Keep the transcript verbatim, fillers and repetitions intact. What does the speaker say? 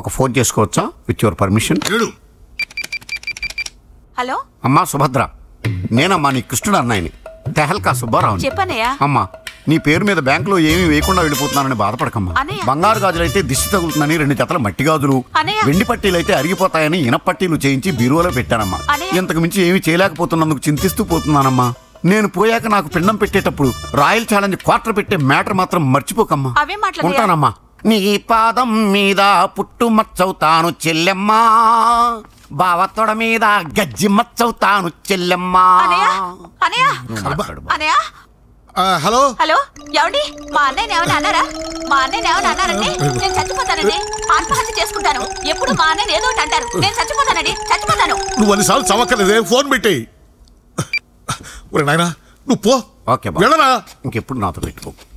ఒక ఫోన్ చేసుకోవచ్చా with your permission? Hello అమ్మా సుభద్ర, నేనమ్మా నీ కృష్ణుడు అన్నయ్యని, తెహల్కా సుబ్బారావు. చెప్పనయ్యా అమ్మా, నీ పేరు మీద బ్యాంకులో ఏమీ వేయకుండా వెళ్ళిపోతున్నానని బాధపడకమ్మా. బంగారు గాజులైతే దిష్టి తగులుతుందని రెండు జతల మట్టి గాజులు, వెండి పట్టీలైతే అరిగిపోతాయని ఇనపట్టీలు చేయించి బీరువాలో పెట్టానమ్మా. ఇంతకు మించి ఏమీ చేయలేకపోతున్నందుకు చింతిస్తూ పోతున్నానమ్మా. నేను పోయాక నాకు పిండం పెట్టేటప్పుడు రాయల్ ఛాలెంజ్ క్వార్టర్ పెట్టే మ్యాటర్ మాత్రం మర్చిపోకమ్మా. ఉంటానమ్మా. నీ పాదం మీద పుట్టు మచ్చవుతాను చెల్లెమ్మా, బావతోడ మీద గజ్జి మచ్చవుతాను చెల్లెమ్మా. హలో హలో ఏమండి, మా అన్నయ్య ఏమైనా అన్నారా? మా అన్నయ్య ఏమైనా అన్నారండి, నేను చచ్చిపోతానండి, ఆత్మహత్య చేసుకుంటాను. ఎప్పుడు మా అన్నయ్య ఏదో ఒకటి అంటారు, నేను చచ్చిపోతానండి, చచ్చిపోతాను. నువ్వు అన్నిసార్లు చవక్కలేదే, ఫోన్ పెట్టేయి. ఒరే నాయనా, నువ్వు పో, వెళ్ళరా, ఇంకెప్పుడు నాతో పెట్టుకో.